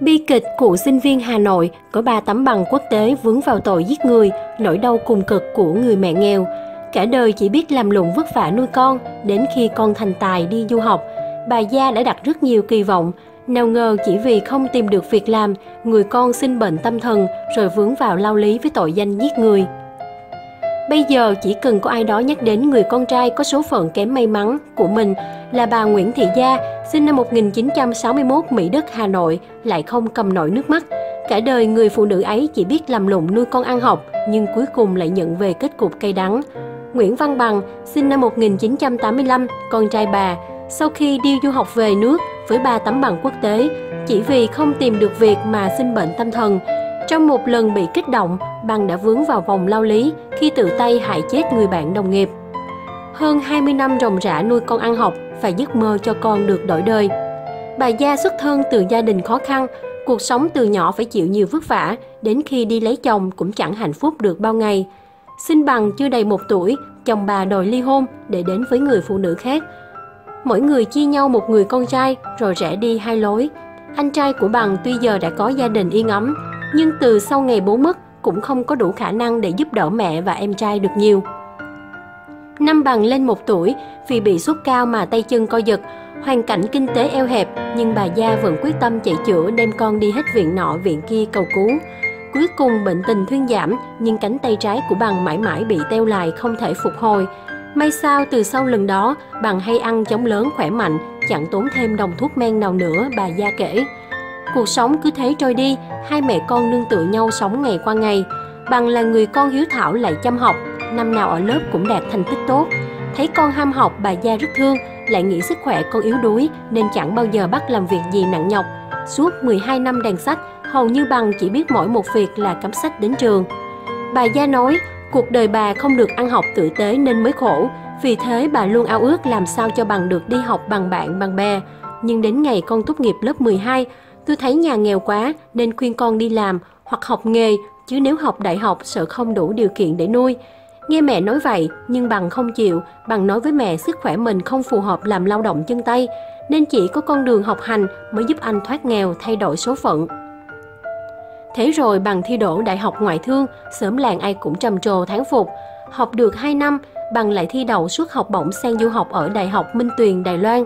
Bi kịch cựu sinh viên Hà Nội có 3 tấm bằng quốc tế vướng vào tội giết người, nỗi đau cùng cực của người mẹ nghèo. Cả đời chỉ biết làm lụng vất vả nuôi con, đến khi con thành tài đi du học, bà Gia đã đặt rất nhiều kỳ vọng. Nào ngờ chỉ vì không tìm được việc làm, người con sinh bệnh tâm thần rồi vướng vào lao lý với tội danh giết người. Bây giờ chỉ cần có ai đó nhắc đến người con trai có số phận kém may mắn của mình là bà Nguyễn Thị Gia, sinh năm 1961, Mỹ Đức, Hà Nội, lại không cầm nổi nước mắt. Cả đời người phụ nữ ấy chỉ biết làm lụng nuôi con ăn học, nhưng cuối cùng lại nhận về kết cục cay đắng. Nguyễn Văn Bằng, sinh năm 1985, con trai bà, sau khi đi du học về nước với 3 tấm bằng quốc tế, chỉ vì không tìm được việc mà sinh bệnh tâm thần. Trong một lần bị kích động, Bằng đã vướng vào vòng lao lý khi tự tay hại chết người bạn đồng nghiệp. Hơn 20 năm ròng rã nuôi con ăn học và giấc mơ cho con được đổi đời. Bà Gia xuất thân từ gia đình khó khăn, cuộc sống từ nhỏ phải chịu nhiều vất vả, đến khi đi lấy chồng cũng chẳng hạnh phúc được bao ngày. Sinh Bằng chưa đầy 1 tuổi, chồng bà đòi ly hôn để đến với người phụ nữ khác. Mỗi người chia nhau một người con trai rồi rẽ đi hai lối. Anh trai của Bằng tuy giờ đã có gia đình yên ấm, nhưng từ sau ngày bố mất cũng không có đủ khả năng để giúp đỡ mẹ và em trai được nhiều. Năm Bằng lên 1 tuổi, vì bị sốt cao mà tay chân co giật, hoàn cảnh kinh tế eo hẹp nhưng bà Gia vẫn quyết tâm chạy chữa, đem con đi hết viện nọ viện kia cầu cứu. Cuối cùng bệnh tình thuyên giảm nhưng cánh tay trái của Bằng mãi mãi bị teo lại không thể phục hồi. May sao từ sau lần đó, Bằng hay ăn chống lớn khỏe mạnh, chẳng tốn thêm đồng thuốc men nào nữa, bà Gia kể. Cuộc sống cứ thế trôi đi, hai mẹ con nương tựa nhau sống ngày qua ngày. Bằng là người con hiếu thảo lại chăm học, năm nào ở lớp cũng đạt thành tích tốt. Thấy con ham học, bà Gia rất thương, lại nghĩ sức khỏe con yếu đuối nên chẳng bao giờ bắt làm việc gì nặng nhọc. Suốt 12 năm đàn sách, hầu như Bằng chỉ biết mỗi một việc là cắm sách đến trường. Bà Gia nói, cuộc đời bà không được ăn học tử tế nên mới khổ, vì thế bà luôn ao ước làm sao cho Bằng được đi học bằng bạn bằng bè. Nhưng đến ngày con tốt nghiệp lớp 12, tôi thấy nhà nghèo quá nên khuyên con đi làm hoặc học nghề, chứ nếu học đại học sợ không đủ điều kiện để nuôi. Nghe mẹ nói vậy nhưng Bằng không chịu, Bằng nói với mẹ sức khỏe mình không phù hợp làm lao động chân tay, nên chỉ có con đường học hành mới giúp anh thoát nghèo thay đổi số phận. Thế rồi Bằng thi đỗ Đại học Ngoại thương, xóm làng ai cũng trầm trồ thán phục. Học được 2 năm, Bằng lại thi đậu suất học bổng sang du học ở Đại học Minh Tuyền, Đài Loan.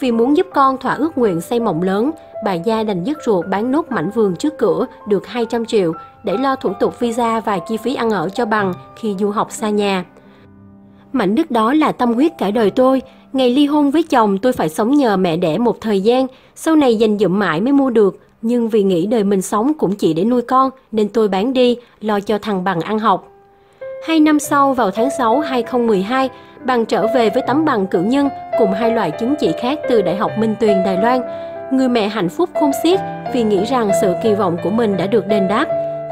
Vì muốn giúp con thỏa ước nguyện xây mộng lớn, bà Gia đành dứt ruột bán nốt mảnh vườn trước cửa được 200 triệu để lo thủ tục visa và chi phí ăn ở cho Bằng khi du học xa nhà. Mảnh đất đó là tâm huyết cả đời tôi. Ngày ly hôn với chồng tôi phải sống nhờ mẹ đẻ một thời gian, sau này dành dụm mãi mới mua được. Nhưng vì nghĩ đời mình sống cũng chỉ để nuôi con nên tôi bán đi, lo cho thằng Bằng ăn học. 2 năm sau, vào tháng 6, 2012, Bằng trở về với tấm bằng cử nhân cùng 2 loại chứng chỉ khác từ Đại học Minh Tuyền, Đài Loan. Người mẹ hạnh phúc khôn xiết vì nghĩ rằng sự kỳ vọng của mình đã được đền đáp.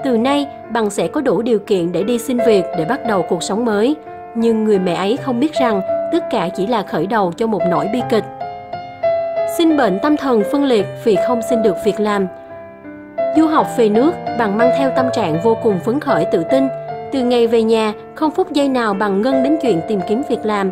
Từ nay, Bằng sẽ có đủ điều kiện để đi xin việc để bắt đầu cuộc sống mới. Nhưng người mẹ ấy không biết rằng tất cả chỉ là khởi đầu cho một nỗi bi kịch. Sinh bệnh tâm thần phân liệt vì không xin được việc làm. Du học về nước, Bằng mang theo tâm trạng vô cùng phấn khởi tự tin. Từ ngày về nhà, không phút giây nào Bằng ngân đến chuyện tìm kiếm việc làm.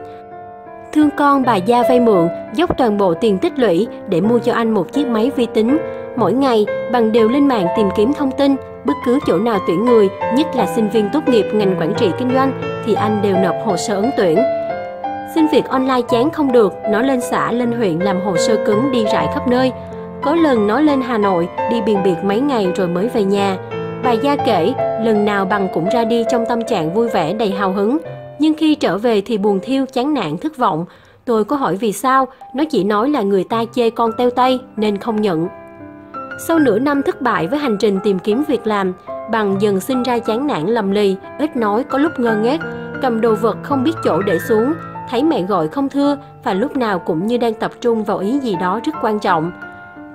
Thương con, bà Gia vay mượn, dốc toàn bộ tiền tích lũy để mua cho anh một chiếc máy vi tính. Mỗi ngày, Bằng đều lên mạng tìm kiếm thông tin, bất cứ chỗ nào tuyển người, nhất là sinh viên tốt nghiệp ngành quản trị kinh doanh, thì anh đều nộp hồ sơ ứng tuyển. Xin việc online chán không được, nó lên xã, lên huyện làm hồ sơ cứng đi rải khắp nơi. Có lần nó lên Hà Nội, đi biền biệt mấy ngày rồi mới về nhà. Bà Gia kể, lần nào Bằng cũng ra đi trong tâm trạng vui vẻ đầy hào hứng. Nhưng khi trở về thì buồn thiêu, chán nản, thất vọng. Tôi có hỏi vì sao, nó chỉ nói là người ta chê con teo tay nên không nhận. Sau nửa năm thất bại với hành trình tìm kiếm việc làm, Bằng dần sinh ra chán nản lầm lì, ít nói có lúc ngơ ngác, cầm đồ vật không biết chỗ để xuống. Thấy mẹ gọi không thưa và lúc nào cũng như đang tập trung vào ý gì đó rất quan trọng.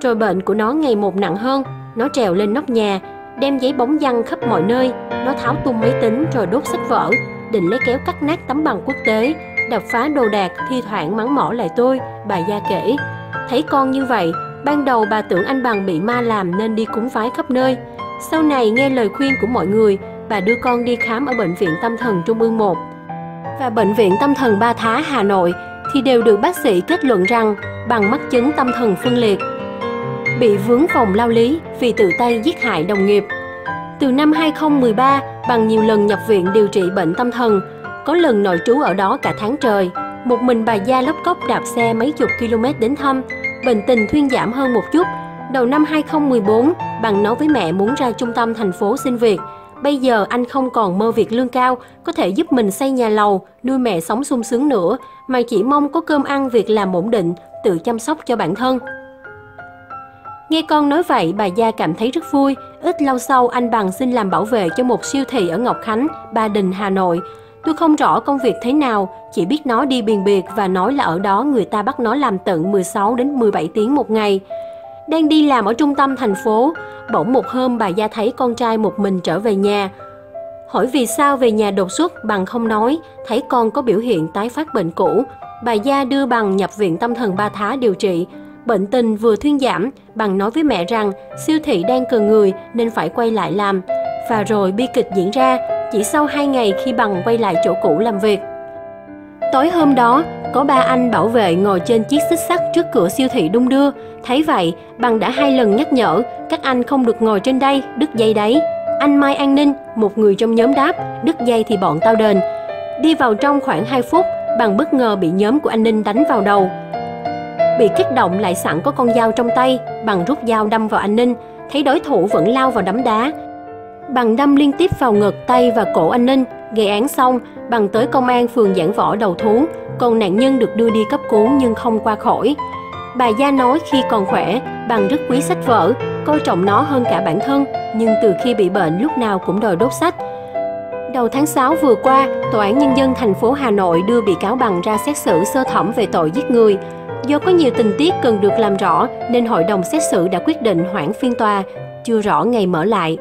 Rồi bệnh của nó ngày một nặng hơn, nó trèo lên nóc nhà, đem giấy bóng văng khắp mọi nơi, nó tháo tung máy tính rồi đốt sách vở, định lấy kéo cắt nát tấm bằng quốc tế, đập phá đồ đạc, thi thoảng mắng mỏ lại tôi, bà Gia kể. Thấy con như vậy, ban đầu bà tưởng anh Bằng bị ma làm nên đi cúng vái khắp nơi. Sau này nghe lời khuyên của mọi người, bà đưa con đi khám ở Bệnh viện Tâm thần Trung ương 1 và Bệnh viện Tâm thần Ba Thá Hà Nội thì đều được bác sĩ kết luận rằng Bằng mắc chứng tâm thần phân liệt. bị vướng vòng lao lý vì tự tay giết hại đồng nghiệp. Từ năm 2013, Bằng nhiều lần nhập viện điều trị bệnh tâm thần, có lần nội trú ở đó cả tháng trời. Một mình bà Gia lóc cóc đạp xe mấy chục km đến thăm, bệnh tình thuyên giảm hơn một chút. Đầu năm 2014, Bằng nói với mẹ muốn ra trung tâm thành phố xin việc. Bây giờ anh không còn mơ việc lương cao, có thể giúp mình xây nhà lầu, nuôi mẹ sống sung sướng nữa, mà chỉ mong có cơm ăn, việc làm ổn định, tự chăm sóc cho bản thân. Nghe con nói vậy, bà Gia cảm thấy rất vui. Ít lâu sau, anh Bằng xin làm bảo vệ cho một siêu thị ở Ngọc Khánh, Ba Đình, Hà Nội. Tôi không rõ công việc thế nào, chỉ biết nó đi biền biệt và nói là ở đó người ta bắt nó làm tận 16 đến 17 tiếng một ngày. Đang đi làm ở trung tâm thành phố, bỗng một hôm bà Gia thấy con trai một mình trở về nhà. Hỏi vì sao về nhà đột xuất, Bằng không nói, thấy con có biểu hiện tái phát bệnh cũ. Bà Gia đưa Bằng nhập viện tâm thần Ba Thá điều trị. Bệnh tình vừa thuyên giảm, Bằng nói với mẹ rằng siêu thị đang cần người nên phải quay lại làm. Và rồi bi kịch diễn ra, chỉ sau 2 ngày khi Bằng quay lại chỗ cũ làm việc. Tối hôm đó, có ba anh bảo vệ ngồi trên chiếc xích sắt trước cửa siêu thị đung đưa. Thấy vậy, Bằng đã 2 lần nhắc nhở, các anh không được ngồi trên đây, đứt dây đấy. Anh Mai An Ninh, một người trong nhóm đáp, đứt dây thì bọn tao đền. Đi vào trong khoảng 2 phút, Bằng bất ngờ bị nhóm của anh Ninh đánh vào đầu. Bị kích động lại sẵn có con dao trong tay, Bằng rút dao đâm vào anh Ninh, thấy đối thủ vẫn lao vào đấm đá. Bằng đâm liên tiếp vào ngực, tay và cổ anh Ninh. Gây án xong, Bằng tới công an phường Giảng Võ đầu thú, còn nạn nhân được đưa đi cấp cứu nhưng không qua khỏi. Bà Gia nói khi còn khỏe, Bằng rất quý sách vở, coi trọng nó hơn cả bản thân, nhưng từ khi bị bệnh lúc nào cũng đòi đốt sách. Đầu tháng 6 vừa qua, Tòa án Nhân dân thành phố Hà Nội đưa bị cáo Bằng ra xét xử sơ thẩm về tội giết người. Do có nhiều tình tiết cần được làm rõ nên hội đồng xét xử đã quyết định hoãn phiên tòa, chưa rõ ngày mở lại.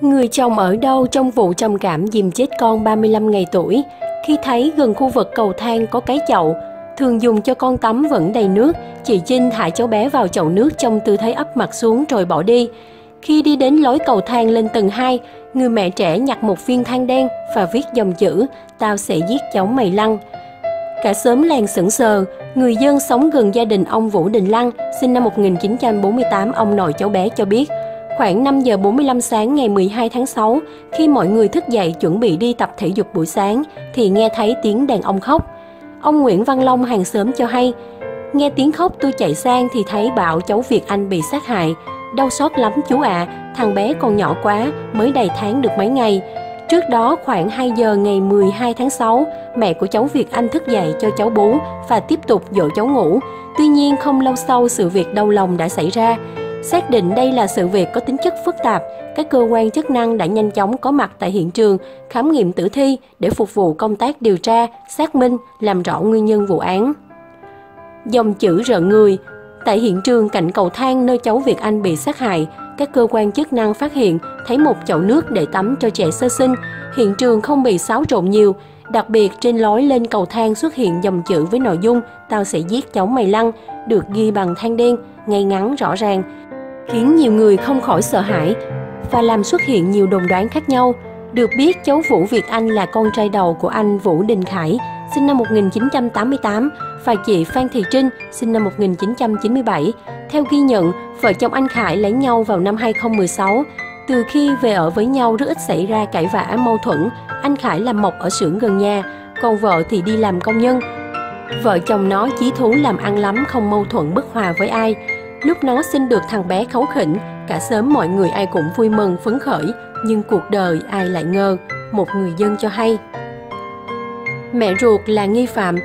Người chồng ở đâu trong vụ trầm cảm dìm chết con 35 ngày tuổi, khi thấy gần khu vực cầu thang có cái chậu, thường dùng cho con tắm vẫn đầy nước, chị Trinh thả cháu bé vào chậu nước trong tư thế ấp mặt xuống rồi bỏ đi. Khi đi đến lối cầu thang lên tầng 2, người mẹ trẻ nhặt một viên than đen và viết dòng chữ "Tao sẽ giết cháu mày Lăng". Cả xóm làng sững sờ, người dân sống gần gia đình ông Vũ Đình Lăng, sinh năm 1948, ông nội cháu bé cho biết. Khoảng 5 giờ 45 sáng ngày 12 tháng 6, khi mọi người thức dậy chuẩn bị đi tập thể dục buổi sáng, thì nghe thấy tiếng đàn ông khóc. Ông Nguyễn Văn Long hàng xóm cho hay, nghe tiếng khóc tôi chạy sang thì thấy bảo cháu Việt Anh bị sát hại. Đau xót lắm chú ạ, thằng bé còn nhỏ quá, mới đầy tháng được mấy ngày. Trước đó khoảng 2 giờ ngày 12 tháng 6, mẹ của cháu Việt Anh thức dậy cho cháu bú và tiếp tục dỗ cháu ngủ. Tuy nhiên không lâu sau sự việc đau lòng đã xảy ra. Xác định đây là sự việc có tính chất phức tạp, các cơ quan chức năng đã nhanh chóng có mặt tại hiện trường, khám nghiệm tử thi để phục vụ công tác điều tra, xác minh, làm rõ nguyên nhân vụ án. Dòng chữ rợn người. Tại hiện trường cạnh cầu thang nơi cháu Việt Anh bị sát hại, các cơ quan chức năng phát hiện thấy một chậu nước để tắm cho trẻ sơ sinh. Hiện trường không bị xáo trộn nhiều, đặc biệt trên lối lên cầu thang xuất hiện dòng chữ với nội dung "Tao sẽ giết cháu mày Lăng", được ghi bằng than đen, ngay ngắn rõ ràng, khiến nhiều người không khỏi sợ hãi và làm xuất hiện nhiều đồn đoán khác nhau. Được biết, cháu Vũ Việt Anh là con trai đầu của anh Vũ Đình Khải, sinh năm 1988, và chị Phan Thị Trinh, sinh năm 1997. Theo ghi nhận, vợ chồng anh Khải lấy nhau vào năm 2016. Từ khi về ở với nhau rất ít xảy ra cãi vã, mâu thuẫn. Anh Khải làm mộc ở xưởng gần nhà, còn vợ thì đi làm công nhân. Vợ chồng nó chí thú làm ăn lắm, không mâu thuẫn bất hòa với ai. Lúc nó sinh được thằng bé kháu khỉnh, cả xóm mọi người ai cũng vui mừng, phấn khởi. Nhưng cuộc đời ai lại ngờ, một người dân cho hay. Mẹ ruột là nghi phạm.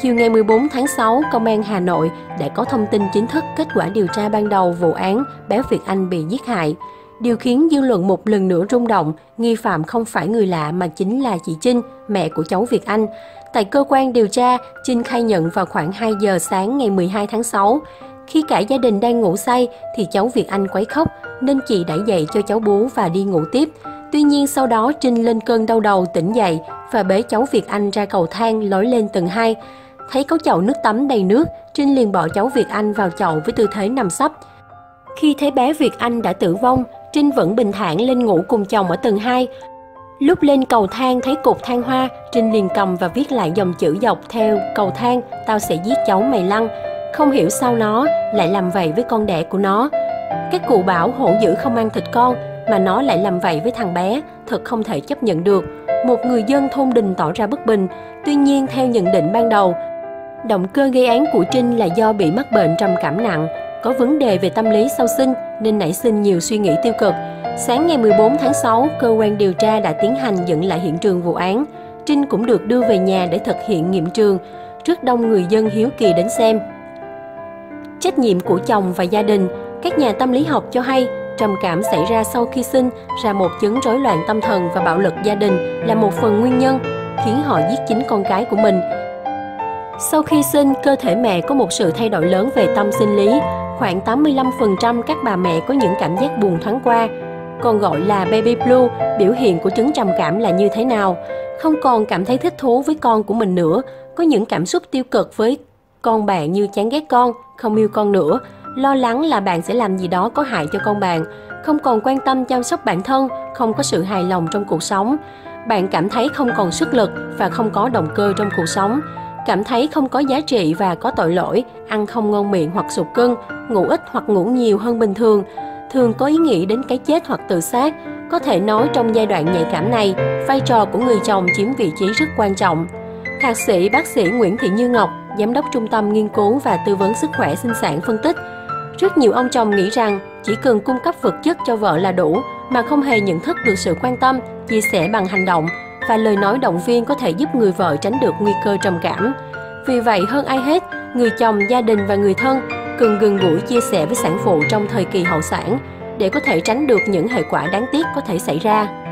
Chiều ngày 14 tháng 6, Công an Hà Nội đã có thông tin chính thức kết quả điều tra ban đầu vụ án bé Việt Anh bị giết hại. Điều khiến dư luận một lần nữa rung động, nghi phạm không phải người lạ mà chính là chị Trinh, mẹ của cháu Việt Anh. Tại cơ quan điều tra, Trinh khai nhận vào khoảng 2 giờ sáng ngày 12 tháng 6, khi cả gia đình đang ngủ say thì cháu Việt Anh quấy khóc nên chị đã dậy cho cháu bú và đi ngủ tiếp. Tuy nhiên sau đó Trinh lên cơn đau đầu tỉnh dậy và bế cháu Việt Anh ra cầu thang lối lên tầng 2. Thấy có chậu nước tắm đầy nước, Trinh liền bỏ cháu Việt Anh vào chậu với tư thế nằm sấp. Khi thấy bé Việt Anh đã tử vong, Trinh vẫn bình thản lên ngủ cùng chồng ở tầng 2. Lúc lên cầu thang thấy cột thang hoa, Trinh liền cầm và viết lại dòng chữ dọc theo cầu thang: tao sẽ giết cháu mày Lăng. Không hiểu sao nó lại làm vậy với con đẻ của nó. Các cụ bảo hổ dữ không ăn thịt con, mà nó lại làm vậy với thằng bé, thật không thể chấp nhận được. Một người dân thôn Đình tỏ ra bất bình. Tuy nhiên theo nhận định ban đầu, động cơ gây án của Trinh là do bị mắc bệnh trầm cảm nặng, có vấn đề về tâm lý sau sinh nên nảy sinh nhiều suy nghĩ tiêu cực. Sáng ngày 14 tháng 6, cơ quan điều tra đã tiến hành dựng lại hiện trường vụ án. Trinh cũng được đưa về nhà để thực hiện nghiệm trường, rất đông người dân hiếu kỳ đến xem. Trách nhiệm của chồng và gia đình. Các nhà tâm lý học cho hay, trầm cảm xảy ra sau khi sinh ra một chứng rối loạn tâm thần và bạo lực gia đình là một phần nguyên nhân khiến họ giết chính con cái của mình. Sau khi sinh, cơ thể mẹ có một sự thay đổi lớn về tâm sinh lý. Khoảng 85% các bà mẹ có những cảm giác buồn thoáng qua, còn gọi là baby blue. Biểu hiện của chứng trầm cảm là như thế nào? Không còn cảm thấy thích thú với con của mình nữa, có những cảm xúc tiêu cực với con bạn như chán ghét con, không yêu con nữa, lo lắng là bạn sẽ làm gì đó có hại cho con bạn, không còn quan tâm chăm sóc bản thân, không có sự hài lòng trong cuộc sống. Bạn cảm thấy không còn sức lực và không có động cơ trong cuộc sống, cảm thấy không có giá trị và có tội lỗi, ăn không ngon miệng hoặc sụt cân, ngủ ít hoặc ngủ nhiều hơn bình thường, thường có ý nghĩ đến cái chết hoặc tự sát. Có thể nói trong giai đoạn nhạy cảm này, vai trò của người chồng chiếm vị trí rất quan trọng. Thạc sĩ bác sĩ Nguyễn Thị Như Ngọc, Giám đốc Trung tâm Nghiên cứu và Tư vấn Sức khỏe Sinh sản phân tích, rất nhiều ông chồng nghĩ rằng chỉ cần cung cấp vật chất cho vợ là đủ, mà không hề nhận thức được sự quan tâm, chia sẻ bằng hành động và lời nói động viên có thể giúp người vợ tránh được nguy cơ trầm cảm. Vì vậy hơn ai hết, người chồng, gia đình và người thân cần gần gũi chia sẻ với sản phụ trong thời kỳ hậu sản để có thể tránh được những hệ quả đáng tiếc có thể xảy ra.